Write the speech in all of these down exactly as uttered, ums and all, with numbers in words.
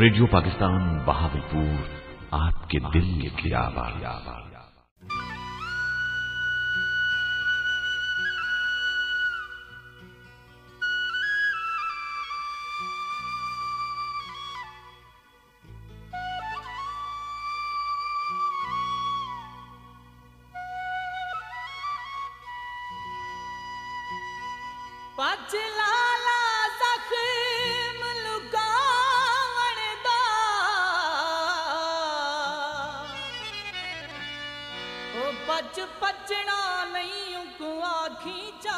Radio Pakistan Bahawalpur, आपके दिल की आवाज़। पच पचना नहीं उकुआ खींचा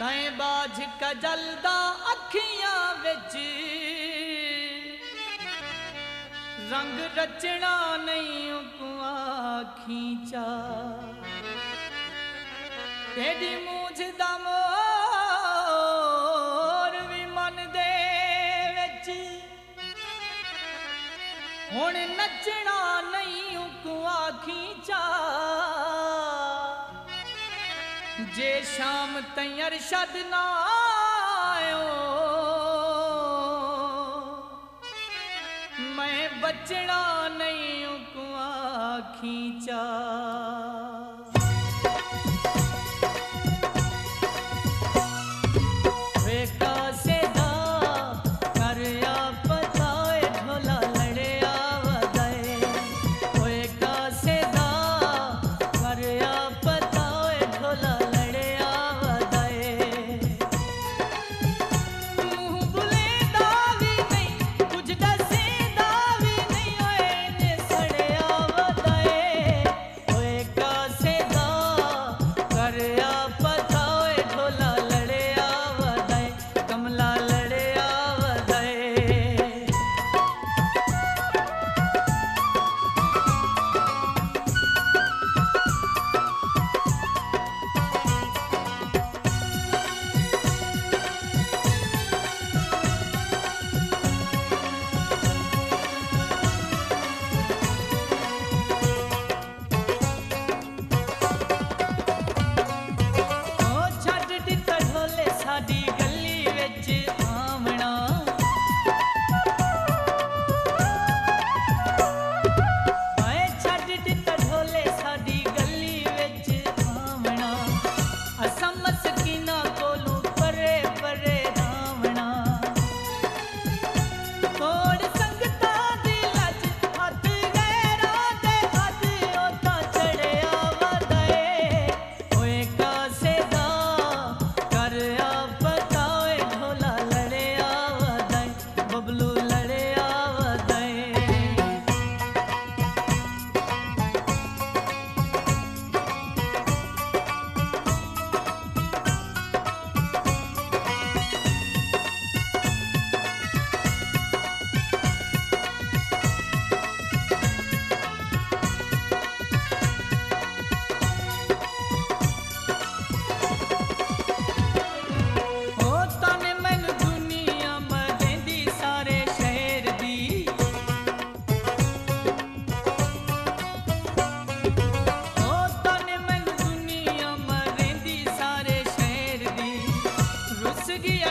तय बाज कजलदा अखियां विच रंग रचना नहीं उकुआ खींचा तेरी मूझदा मोर भी मन दे विच हुण नचना जे शाम तई अरशद ना आयो मैं बचना नहीं कुआ खींचा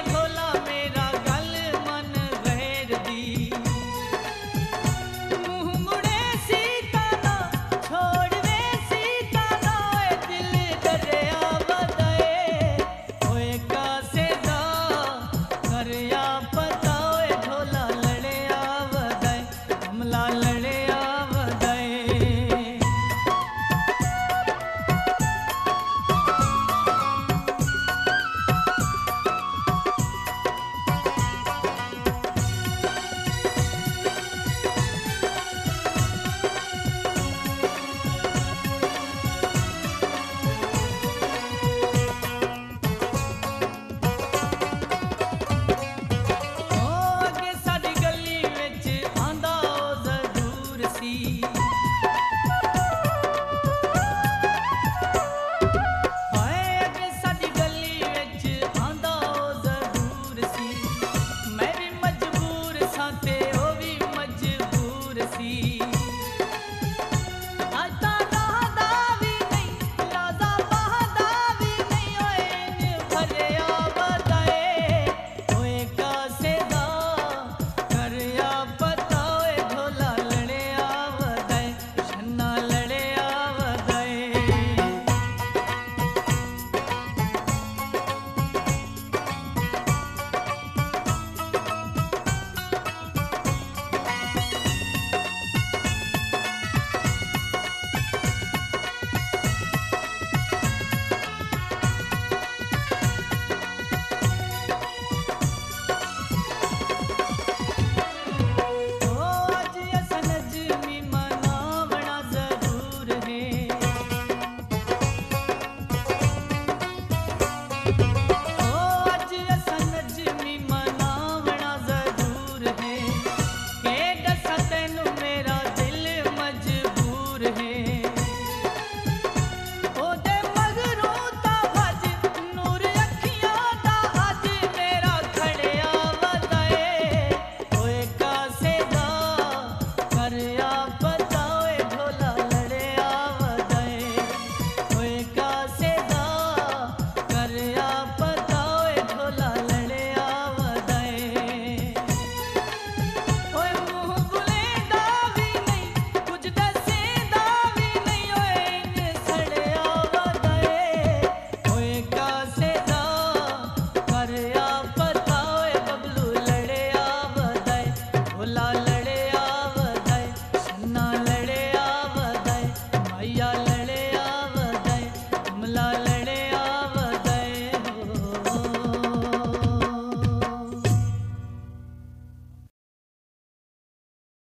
ढोला